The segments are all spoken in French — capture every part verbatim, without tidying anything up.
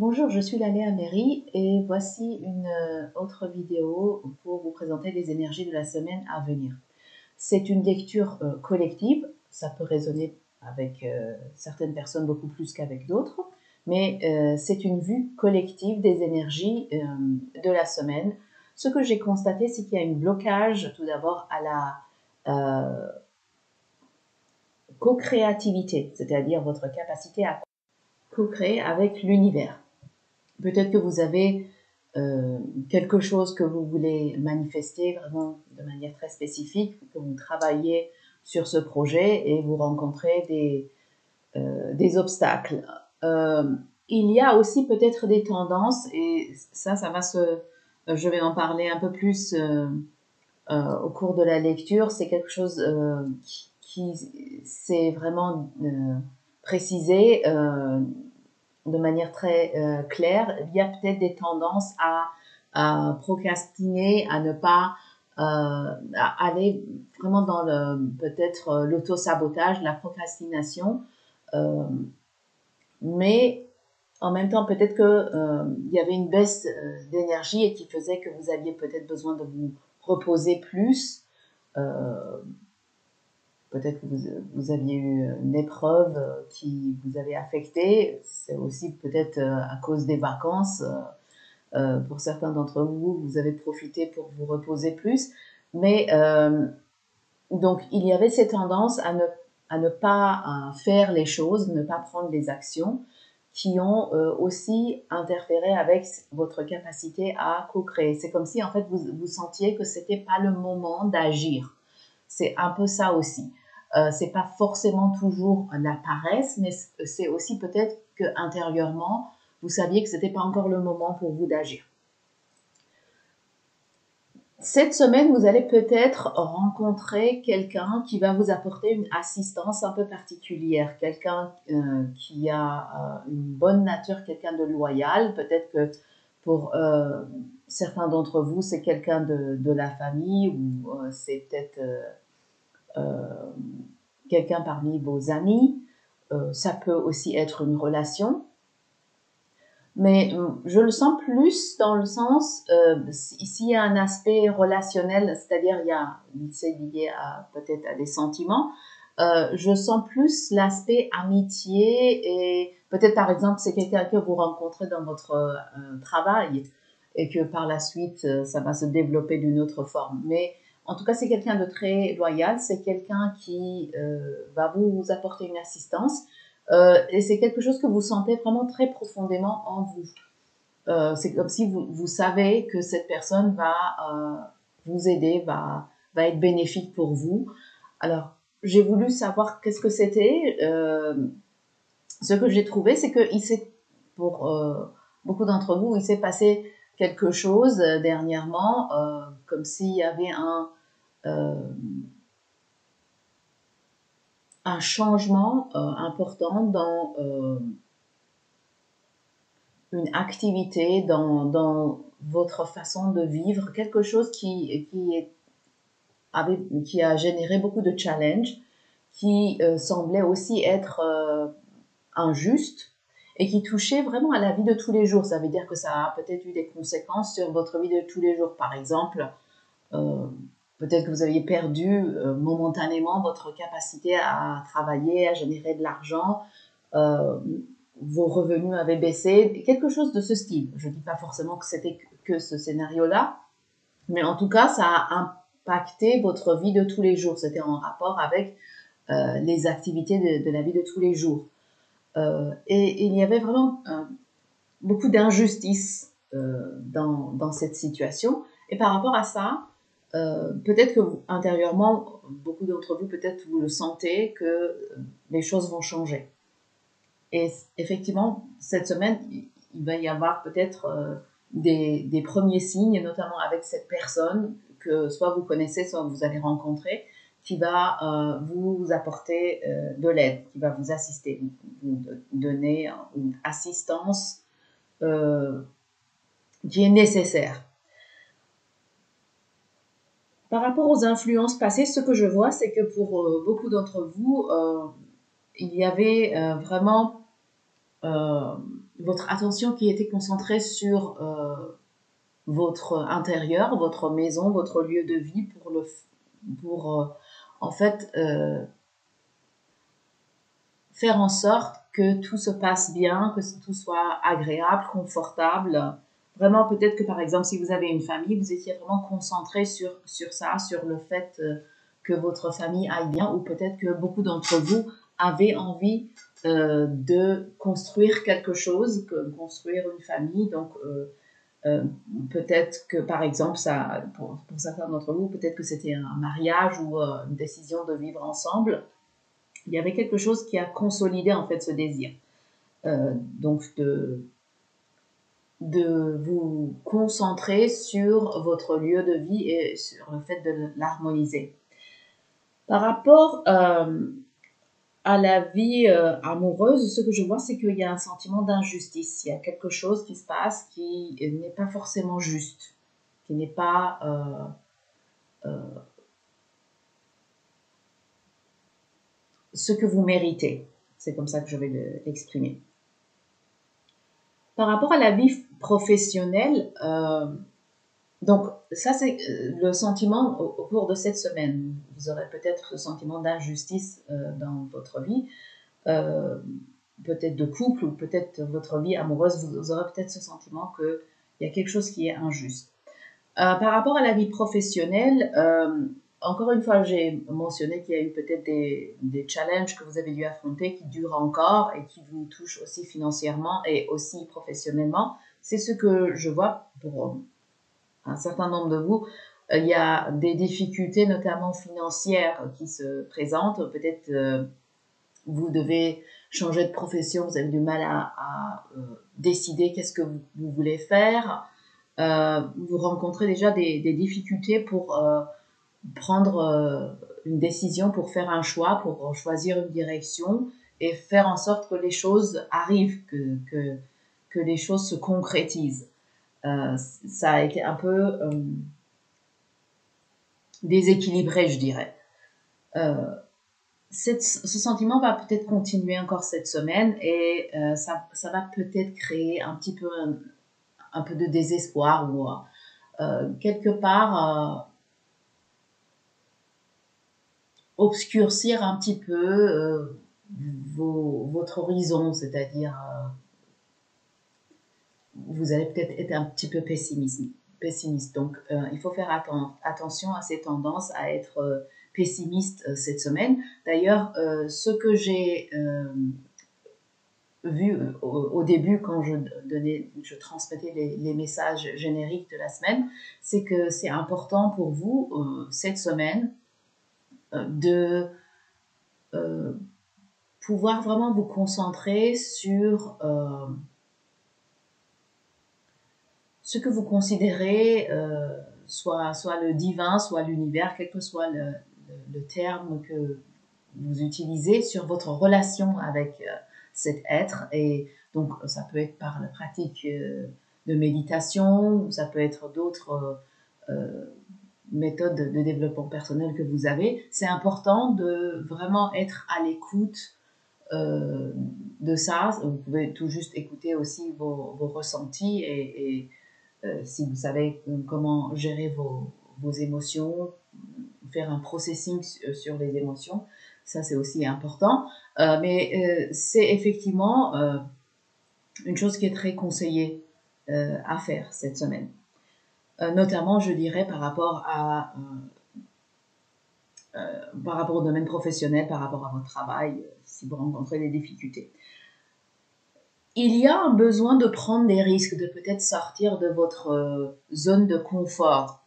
Bonjour, je suis Laleh Améri et voici une autre vidéo pour vous présenter les énergies de la semaine à venir. C'est une lecture euh, collective, ça peut résonner avec euh, certaines personnes beaucoup plus qu'avec d'autres, mais euh, c'est une vue collective des énergies euh, de la semaine. Ce que j'ai constaté, c'est qu'il y a un blocage tout d'abord à la euh, co-créativité, c'est-à-dire votre capacité à co-créer avec l'univers. Peut-être que vous avez euh, quelque chose que vous voulez manifester vraiment de manière très spécifique, que vous travaillez sur ce projet et vous rencontrez des, euh, des obstacles. Euh, il y a aussi peut-être des tendances, et ça, ça va se... Je vais en parler un peu plus euh, euh, au cours de la lecture. C'est quelque chose euh, qui, qui s'est vraiment euh, précisé euh, de manière très euh, claire. Il y a peut-être des tendances à, à procrastiner, à ne pas euh, à aller vraiment dans le peut-être l'auto-sabotage, la procrastination. Euh, mais en même temps, peut-être qu'il euh, y avait une baisse euh, d'énergie et qui faisait que vous aviez peut-être besoin de vous reposer plus. Euh, peut-être que vous, vous aviez eu une épreuve qui vous avait affecté. C'est aussi peut-être euh, à cause des vacances. Euh, pour certains d'entre vous, vous avez profité pour vous reposer plus. Mais euh, donc, il y avait cette tendance à ne, à ne pas à faire les choses, ne pas prendre les actions, qui ont euh, aussi interféré avec votre capacité à co-créer. C'est comme si, en fait, vous, vous sentiez que ce n'était pas le moment d'agir. C'est un peu ça aussi. Euh, ce n'est pas forcément toujours la paresse, mais c'est aussi peut-être qu'intérieurement, vous saviez que ce n'était pas encore le moment pour vous d'agir. Cette semaine, vous allez peut-être rencontrer quelqu'un qui va vous apporter une assistance un peu particulière, quelqu'un euh, qui a euh, une bonne nature, quelqu'un de loyal. Peut-être que pour euh, certains d'entre vous, c'est quelqu'un de, de la famille ou euh, c'est peut-être euh, euh, quelqu'un parmi vos amis. Euh, ça peut aussi être une relation. Mais je le sens plus dans le sens, euh, ici il y a un aspect relationnel, c'est-à-dire il y a, c'est lié peut-être à des sentiments. Euh, je sens plus l'aspect amitié et peut-être par exemple c'est quelqu'un que vous rencontrez dans votre euh, travail et que par la suite ça va se développer d'une autre forme. Mais en tout cas c'est quelqu'un de très loyal, c'est quelqu'un qui euh, va vous apporter une assistance. Euh, et c'est quelque chose que vous sentez vraiment très profondément en vous. Euh, c'est comme si vous, vous savez que cette personne va euh, vous aider, va, va être bénéfique pour vous. Alors, j'ai voulu savoir qu'est-ce que c'était. Euh, ce que j'ai trouvé, c'est que il s'est, pour euh, beaucoup d'entre vous, il s'est passé quelque chose dernièrement, euh, comme s'il y avait un... Euh, un changement euh, important dans euh, une activité, dans, dans votre façon de vivre, quelque chose qui, qui, est, avait, qui a généré beaucoup de challenges, qui euh, semblait aussi être euh, injuste et qui touchait vraiment à la vie de tous les jours. Ça veut dire que ça a peut-être eu des conséquences sur votre vie de tous les jours. Par exemple, euh, peut-être que vous aviez perdu euh, momentanément votre capacité à travailler, à générer de l'argent. Euh, vos revenus avaient baissé. Quelque chose de ce style. Je ne dis pas forcément que c'était que ce scénario-là. Mais en tout cas, ça a impacté votre vie de tous les jours. C'était en rapport avec euh, les activités de, de la vie de tous les jours. Euh, et, et il y avait vraiment euh, beaucoup d'injustice euh, dans, dans cette situation. Et par rapport à ça... Euh, peut-être que vous, intérieurement, beaucoup d'entre vous, peut-être vous le sentez que les choses vont changer. Et effectivement, cette semaine, il va y avoir peut-être euh, des, des premiers signes, notamment avec cette personne que soit vous connaissez, soit vous allez rencontrer, qui va euh, vous apporter euh, de l'aide, qui va vous assister, vous donner une assistance euh, qui est nécessaire. Par rapport aux influences passées, ce que je vois, c'est que pour euh, beaucoup d'entre vous, euh, il y avait euh, vraiment euh, votre attention qui était concentrée sur euh, votre intérieur, votre maison, votre lieu de vie pour, le, pour euh, en fait euh, faire en sorte que tout se passe bien, que tout soit agréable, confortable. Vraiment, peut-être que par exemple, si vous avez une famille, vous étiez vraiment concentré sur, sur ça, sur le fait euh, que votre famille aille bien, ou peut-être que beaucoup d'entre vous avez envie euh, de construire quelque chose, que, construire une famille. Donc, euh, euh, peut-être que par exemple, ça, pour, pour certains d'entre vous, peut-être que c'était un mariage ou euh, une décision de vivre ensemble. Il y avait quelque chose qui a consolidé en fait ce désir. Euh, donc, de... de vous concentrer sur votre lieu de vie et sur le fait de l'harmoniser. Par rapport euh, à la vie euh, amoureuse, ce que je vois, c'est qu'il y a un sentiment d'injustice. Il y a quelque chose qui se passe qui n'est pas forcément juste, qui n'est pas... Euh, euh, ce que vous méritez. C'est comme ça que je vais l'exprimer. Par rapport à la vie professionnelle, euh, donc ça c'est le sentiment au, au cours de cette semaine. Vous aurez peut-être ce sentiment d'injustice euh, dans votre vie, euh, peut-être de couple ou peut-être votre vie amoureuse, vous, vous aurez peut-être ce sentiment qu'il y a quelque chose qui est injuste. Euh, par rapport à la vie professionnelle, euh, encore une fois j'ai mentionné qu'il y a eu peut-être des, des challenges que vous avez dû affronter qui durent encore et qui vous touchent aussi financièrement et aussi professionnellement. C'est ce que je vois pour un certain nombre de vous. Il y a des difficultés notamment financières qui se présentent. Peut-être euh, vous devez changer de profession, vous avez du mal à, à euh, décider qu'est-ce que vous, vous voulez faire. Euh, vous rencontrez déjà des, des difficultés pour... Euh, prendre une décision, pour faire un choix, pour choisir une direction et faire en sorte que les choses arrivent, que, que, que les choses se concrétisent. Euh, ça a été un peu euh, déséquilibré, je dirais. Euh, cette, ce sentiment va peut-être continuer encore cette semaine et euh, ça, ça va peut-être créer un petit peu, un, un peu de désespoir ou euh, quelque part... Euh, obscurcir un petit peu euh, vos, votre horizon, c'est-à-dire euh, vous allez peut-être être un petit peu pessimiste. Donc, euh, il faut faire atten attention à ces tendances à être euh, pessimiste euh, cette semaine. D'ailleurs, euh, ce que j'ai euh, vu euh, au, au début quand je, donnais, je transmettais les, les messages génériques de la semaine, c'est que c'est important pour vous euh, cette semaine de euh, pouvoir vraiment vous concentrer sur euh, ce que vous considérez euh, soit, soit le divin, soit l'univers, quel que soit le, le, le terme que vous utilisez, sur votre relation avec euh, cet être. Et donc, ça peut être par la pratique euh, de méditation, ou ça peut être d'autres... Euh, euh, méthode de développement personnel que vous avez. C'est important de vraiment être à l'écoute euh, de ça. Vous pouvez tout juste écouter aussi vos, vos ressentis et, et euh, si vous savez comment gérer vos, vos émotions, faire un processing sur les émotions, ça c'est aussi important. Euh, mais euh, c'est effectivement euh, une chose qui est très conseillée euh, à faire cette semaine. Notamment, je dirais, par rapport, à, euh, euh, par rapport au domaine professionnel, par rapport à votre travail, euh, si vous rencontrez des difficultés. Il y a un besoin de prendre des risques, de peut-être sortir de votre euh, zone de confort.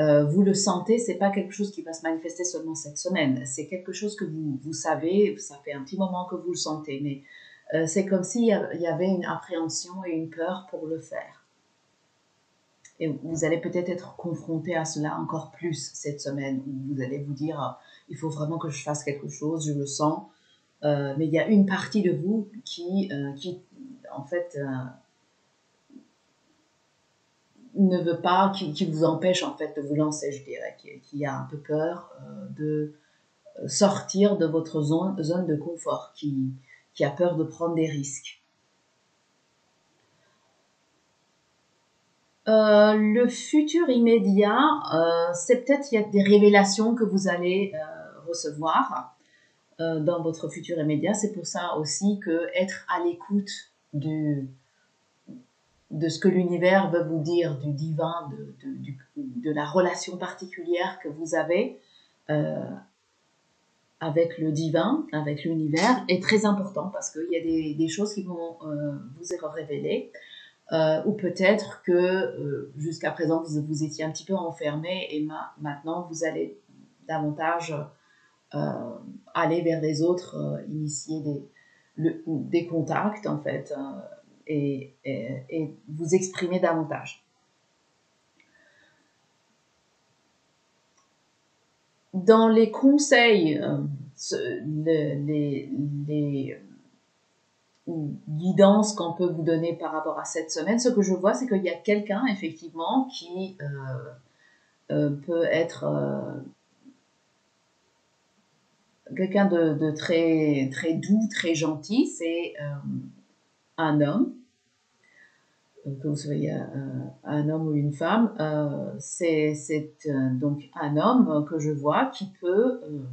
Euh, vous le sentez, ce n'est pas quelque chose qui va se manifester seulement cette semaine. C'est quelque chose que vous, vous savez, ça fait un petit moment que vous le sentez, mais euh, c'est comme s'il y avait une appréhension et une peur pour le faire. Et vous allez peut-être être confronté à cela encore plus cette semaine, où vous allez vous dire, il faut vraiment que je fasse quelque chose, je le sens. Euh, mais il y a une partie de vous qui, euh, qui en fait, euh, ne veut pas, qui, qui vous empêche, en fait, de vous lancer, je dirais, qui, qui a un peu peur euh, de sortir de votre zone, zone de confort, qui, qui a peur de prendre des risques. Euh, le futur immédiat, euh, c'est peut-être il y a des révélations que vous allez euh, recevoir euh, dans votre futur immédiat. C'est pour ça aussi que être à l'écoute du de ce que l'univers veut vous dire, du divin, de, de, du, de la relation particulière que vous avez euh, avec le divin, avec l'univers, est très important parce qu'il y a des, des choses qui vont euh, vous être révélées. Euh, ou peut-être que euh, jusqu'à présent vous, vous étiez un petit peu enfermé et ma, maintenant vous allez davantage euh, aller vers les autres, euh, initier des, le, des contacts en fait euh, et, et, et vous exprimer davantage. Dans les conseils, euh, ce, le, les, les ou guidance qu'on peut vous donner par rapport à cette semaine, ce que je vois, c'est qu'il y a quelqu'un, effectivement, qui euh, euh, peut être euh, quelqu'un de, de très, très doux, très gentil. C'est euh, un homme, que vous soyez euh, un homme ou une femme. Euh, c'est euh, donc un homme que je vois qui peut... Euh,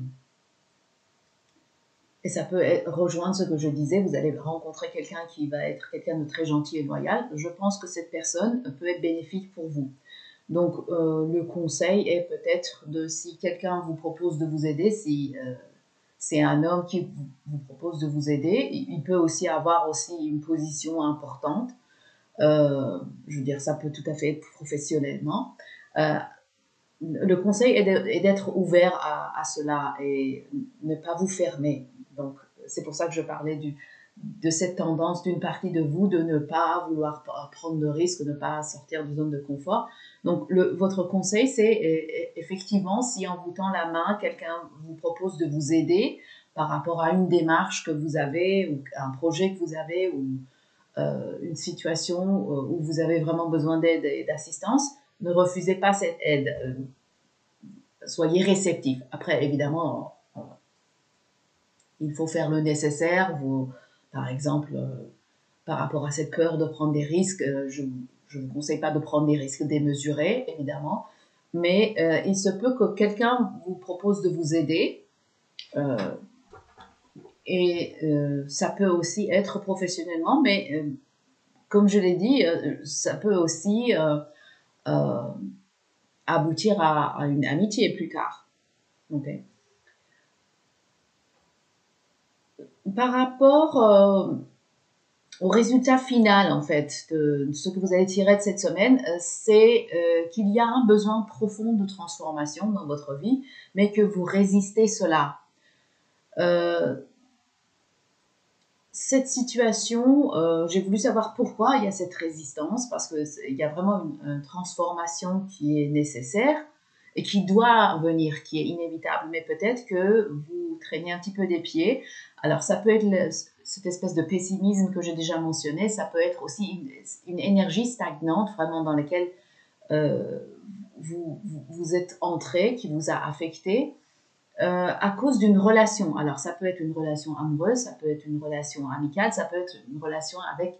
Et ça peut rejoindre ce que je disais, vous allez rencontrer quelqu'un qui va être quelqu'un de très gentil et loyal. Je pense que cette personne peut être bénéfique pour vous. Donc euh, le conseil est peut-être de, si quelqu'un vous propose de vous aider, si euh, c'est un homme qui vous, vous propose de vous aider, il peut aussi avoir aussi une position importante. Euh, je veux dire, ça peut tout à fait être professionnellement. Euh, le conseil est d'être ouvert à, à cela et ne pas vous fermer. Donc, c'est pour ça que je parlais du, de cette tendance d'une partie de vous de ne pas vouloir prendre de risques, de ne pas sortir de zone de confort. Donc, le, votre conseil, c'est effectivement, si en vous tend la main, quelqu'un vous propose de vous aider par rapport à une démarche que vous avez ou un projet que vous avez ou euh, une situation où vous avez vraiment besoin d'aide et d'assistance, ne refusez pas cette aide. Euh, soyez réceptif. Après, évidemment... Il faut faire le nécessaire. Vous, par exemple, euh, par rapport à cette peur de prendre des risques, euh, je ne vous conseille pas de prendre des risques démesurés, évidemment, mais euh, il se peut que quelqu'un vous propose de vous aider euh, et euh, ça peut aussi être professionnellement, mais euh, comme je l'ai dit, euh, ça peut aussi euh, euh, aboutir à, à une amitié plus tard. Okay. Par rapport euh, au résultat final, en fait, de, de ce que vous allez tirer de cette semaine, euh, c'est euh, qu'il y a un besoin profond de transformation dans votre vie, mais que vous résistez cela. Euh, cette situation, euh, j'ai voulu savoir pourquoi il y a cette résistance, parce qu'il y a vraiment une, une transformation qui est nécessaire et qui doit venir, qui est inévitable, mais peut-être que vous traînez un petit peu des pieds. Alors, ça peut être le, cette espèce de pessimisme que j'ai déjà mentionné, ça peut être aussi une, une énergie stagnante, vraiment dans laquelle euh, vous, vous, vous êtes entré, qui vous a affecté, euh, à cause d'une relation. Alors, ça peut être une relation amoureuse, ça peut être une relation amicale, ça peut être une relation avec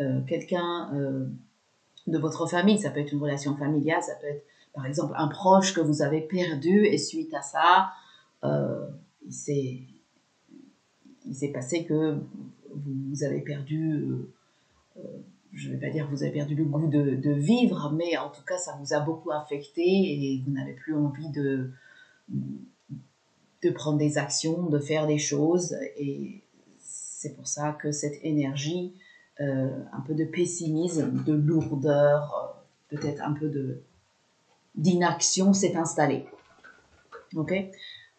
euh, quelqu'un euh, de votre famille, ça peut être une relation familiale, ça peut être, par exemple, un proche que vous avez perdu et suite à ça, euh, il s'est... Il s'est passé que vous avez perdu, euh, je ne vais pas dire que vous avez perdu le goût de, de vivre, mais en tout cas, ça vous a beaucoup affecté et vous n'avez plus envie de, de prendre des actions, de faire des choses. Et c'est pour ça que cette énergie, euh, un peu de pessimisme, de lourdeur, peut-être un peu de, d'inaction s'est installée. Ok ?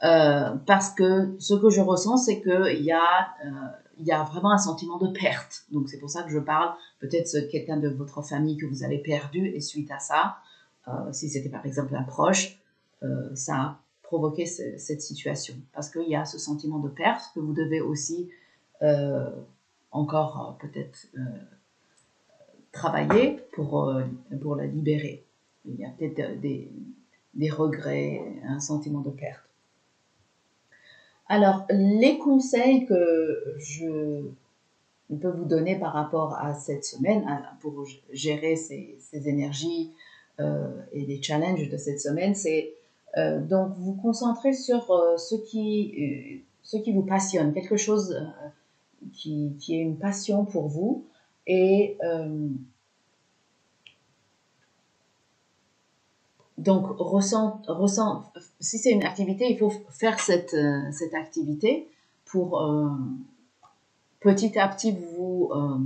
Euh, parce que ce que je ressens, c'est qu'il y, euh, y a vraiment un sentiment de perte. Donc, c'est pour ça que je parle peut-être quelqu'un de votre famille que vous avez perdu et suite à ça, euh, si c'était par exemple un proche, euh, ça a provoqué ce, cette situation. Parce qu'il y a ce sentiment de perte que vous devez aussi euh, encore euh, peut-être euh, travailler pour, euh, pour la libérer. Il y a peut-être des, des regrets, un sentiment de perte. Alors, les conseils que je il peut vous donner par rapport à cette semaine, pour gérer ces, ces énergies euh, et les challenges de cette semaine, c'est euh, donc vous concentrer sur euh, ce, qui, euh, ce qui vous passionne, quelque chose euh, qui, qui est une passion pour vous, et euh, donc ressent, ressent, si c'est une activité, il faut faire cette, euh, cette activité pour... Euh, petit à petit, vous euh,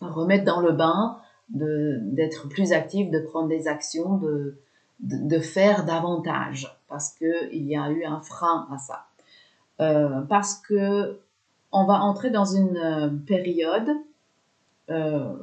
remettre dans le bain, d'être plus actif, de prendre des actions, de, de, de faire davantage, parce qu'il y a eu un frein à ça. Euh, parce qu'on va entrer dans une période euh,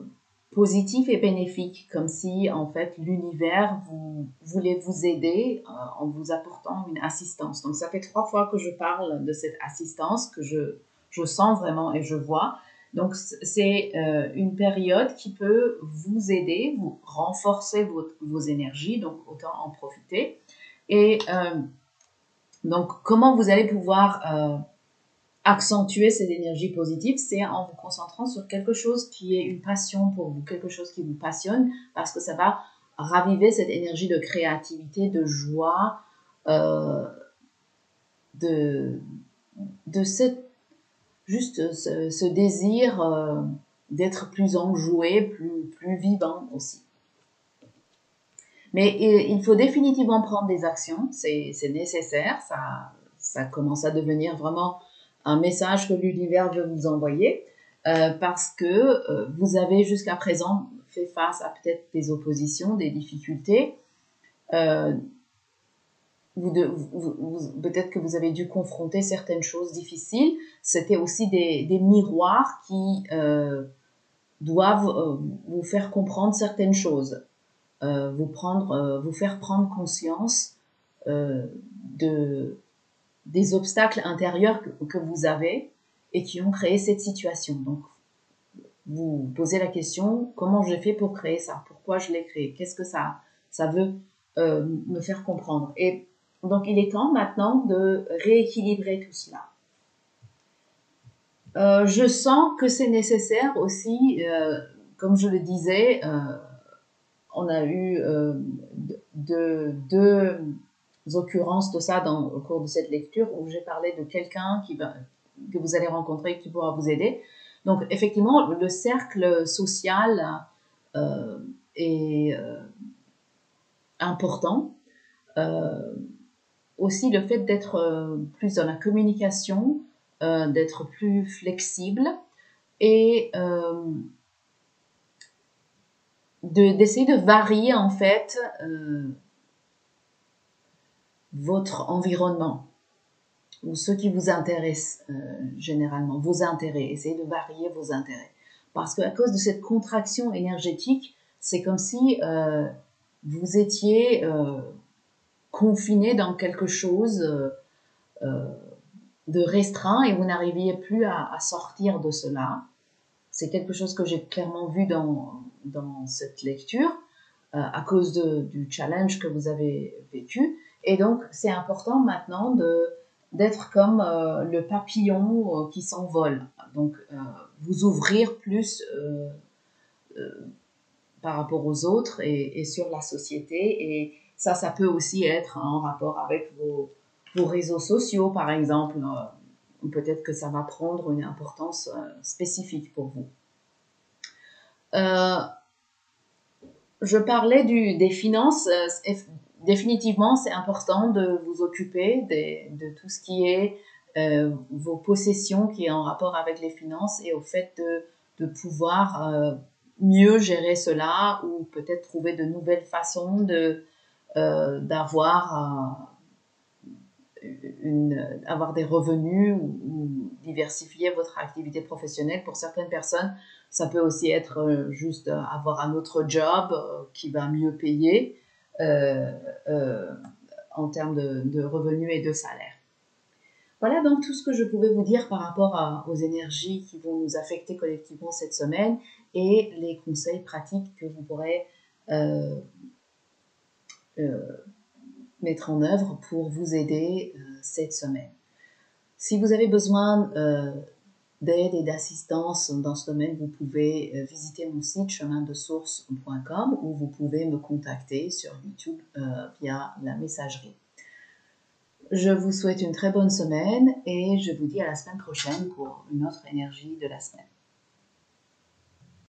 positive et bénéfique, comme si, en fait, l'univers vous, voulait vous aider euh, en vous apportant une assistance. Donc, ça fait trois fois que je parle de cette assistance, que je... Je sens vraiment et je vois. Donc, c'est euh, une période qui peut vous aider, vous renforcer votre, vos énergies, donc autant en profiter. Et euh, donc, comment vous allez pouvoir euh, accentuer ces énergies positives, c'est en vous concentrant sur quelque chose qui est une passion pour vous, quelque chose qui vous passionne, parce que ça va raviver cette énergie de créativité, de joie, euh, de, de cette... juste ce, ce désir euh, d'être plus enjoué, plus, plus vivant aussi. Mais il, il faut définitivement prendre des actions, c'est nécessaire, ça, ça commence à devenir vraiment un message que l'univers veut vous envoyer, euh, parce que euh, vous avez jusqu'à présent fait face à peut-être des oppositions, des difficultés, euh, Vous vous, vous, peut-être que vous avez dû confronter certaines choses difficiles. C'était aussi des, des miroirs qui euh, doivent euh, vous faire comprendre certaines choses, euh, vous, prendre, euh, vous faire prendre conscience euh, de, des obstacles intérieurs que, que vous avez et qui ont créé cette situation. Donc, vous posez la question, comment j'ai fait pour créer ça? Pourquoi je l'ai créé? Qu'est-ce que ça, ça veut euh, me faire comprendre? Et donc, il est temps maintenant de rééquilibrer tout cela. Euh, je sens que c'est nécessaire aussi, euh, comme je le disais, euh, on a eu euh, deux de, de occurrences de ça dans, au cours de cette lecture où j'ai parlé de quelqu'un qui va, que vous allez rencontrer qui pourra vous aider. Donc, effectivement, le cercle social euh, est euh, important. Euh, Aussi le fait d'être plus dans la communication, euh, d'être plus flexible et euh, d'essayer de, de varier en fait euh, votre environnement ou ce qui vous intéresse euh, généralement, vos intérêts. Essayez de varier vos intérêts. Parce qu'à cause de cette contraction énergétique, c'est comme si euh, vous étiez... Euh, confiné dans quelque chose euh, de restreint et vous n'arriviez plus à, à sortir de cela. C'est quelque chose que j'ai clairement vu dans, dans cette lecture euh, à cause de, du challenge que vous avez vécu. Et donc, c'est important maintenant de, d'être comme euh, le papillon euh, qui s'envole. Donc, euh, vous ouvrir plus euh, euh, par rapport aux autres et, et sur la société et ça, ça peut aussi être en rapport avec vos, vos réseaux sociaux, par exemple. Peut-être que ça va prendre une importance spécifique pour vous. Euh, je parlais du, des finances. Définitivement, c'est important de vous occuper des, de tout ce qui est euh, vos possessions qui est en rapport avec les finances et au fait de, de pouvoir euh, mieux gérer cela ou peut-être trouver de nouvelles façons de... Euh, d'avoir euh, une, avoir des revenus ou, ou diversifier votre activité professionnelle. Pour certaines personnes, ça peut aussi être euh, juste euh, avoir un autre job euh, qui va mieux payer euh, euh, en termes de, de revenus et de salaire. Voilà donc tout ce que je pouvais vous dire par rapport à, aux énergies qui vont nous affecter collectivement cette semaine et les conseils pratiques que vous pourrez euh, Euh, mettre en œuvre pour vous aider euh, cette semaine. Si vous avez besoin euh, d'aide et d'assistance dans ce domaine, vous pouvez visiter mon site chemin de source point com ou vous pouvez me contacter sur YouTube euh, via la messagerie. Je vous souhaite une très bonne semaine et je vous dis à la semaine prochaine pour une autre énergie de la semaine.